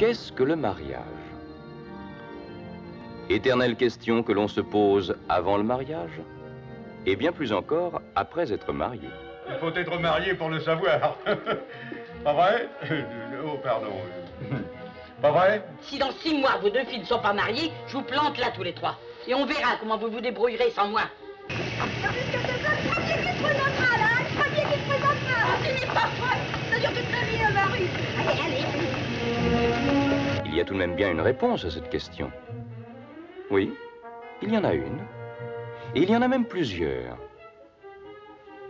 Qu'est-ce que le mariage? Éternelle question que l'on se pose avant le mariage, et bien plus encore après être marié. Il faut être marié pour le savoir. Pas vrai? Oh, pardon. Pas vrai? Si dans 6 mois, vos 2 filles ne sont pas mariées, je vous plante là tous les 3. Et on verra comment vous vous débrouillerez sans moi. Il y a tout de même bien une réponse à cette question. Oui, il y en a une. Et il y en a même plusieurs.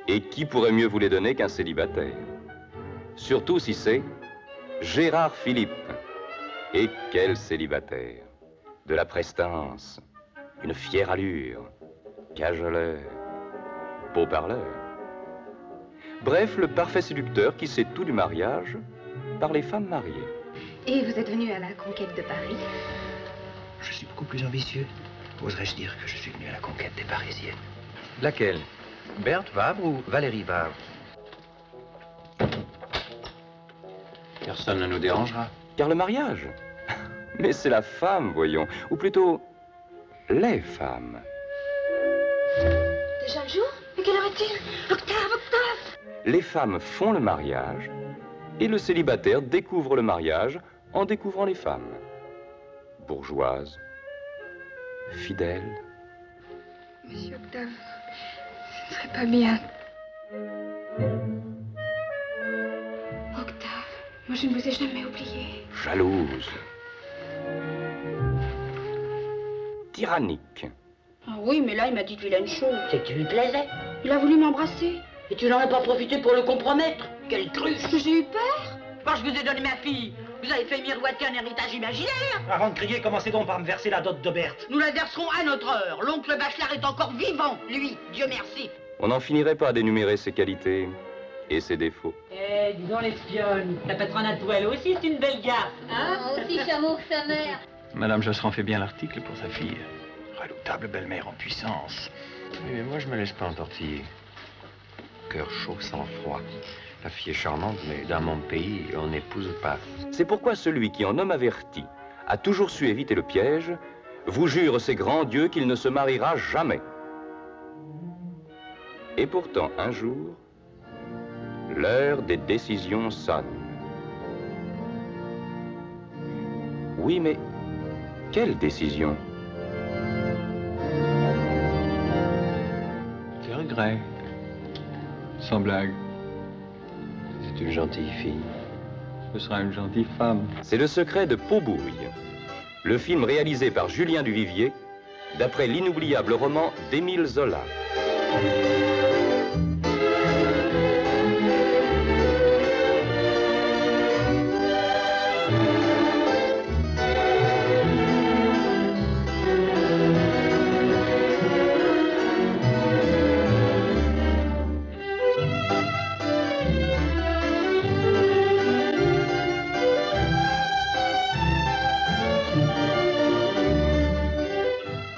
Et qui pourrait mieux vous les donner qu'un célibataire? Surtout si c'est Gérard Philipe. Et quel célibataire! De la prestance, une fière allure, cajoleur, beau parleur. Bref, le parfait séducteur qui sait tout du mariage par les femmes mariées. Et vous êtes venu à la conquête de Paris? Je suis beaucoup plus ambitieux. Oserais-je dire que je suis venu à la conquête des Parisiennes? Laquelle? Berthe Vabre ou Valérie Vabre? Personne ne nous dérangera. Car le mariage? Mais c'est la femme, voyons. Ou plutôt, les femmes. Déjà le jour? Mais quelle heure est-il? Octave, Octave! Les femmes font le mariage et le célibataire découvre le mariage en découvrant les femmes. Bourgeoises, fidèles. Monsieur Octave, ce ne serait pas bien. Octave, moi je ne vous ai jamais oublié. Jalouse. Tyrannique. Ah oui, mais là, il m'a dit de vilaines choses. C'est que tu lui plaisais. Il a voulu m'embrasser. Et tu n'en as pas profité pour le compromettre? Quelle truche! J'ai eu peur. Quand je vous ai donné ma fille, vous avez fait miroiter un héritage imaginaire. Avant de crier, commencez donc par me verser la dot de Berthe. Nous la verserons à notre heure. L'oncle Bachelard est encore vivant, lui, Dieu merci. On n'en finirait pas d'énumérer ses qualités et ses défauts. Eh, dis donc l'espionne, la patronne à toi, elle aussi, c'est une belle gaffe, hein? Aussi chameau que sa mère. Madame Josserand fait bien l'article pour sa fille. Redoutable belle-mère en puissance. Oui, mais moi, je me laisse pas entortiller. Cœur chaud, sang froid. La fille est charmante, mais dans mon pays, on n'épouse pas. C'est pourquoi celui qui, en homme averti, a toujours su éviter le piège, vous jure, ces grands dieux, qu'il ne se mariera jamais. Et pourtant, un jour, l'heure des décisions sonne. Oui, mais quelle décision? Tes regrets, sans blague. C'est une gentille fille. Ce sera une gentille femme. C'est le secret de Pot-Bouille, le film réalisé par Julien Duvivier, d'après l'inoubliable roman d'Émile Zola.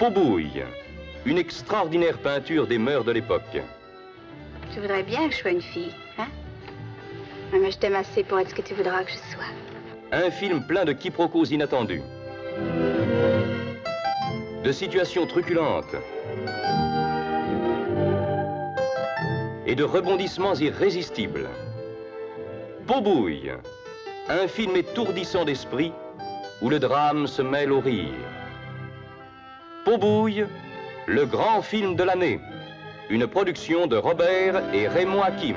Pot-Bouille, une extraordinaire peinture des mœurs de l'époque. Tu voudrais bien que je sois une fille, hein? Mais je t'aime assez pour être ce que tu voudras que je sois. Un film plein de quiproquos inattendus, de situations truculentes et de rebondissements irrésistibles. Pot-Bouille, un film étourdissant d'esprit où le drame se mêle au rire. Pot-Bouille, le grand film de l'année, une production de Robert et Raymond Hakim.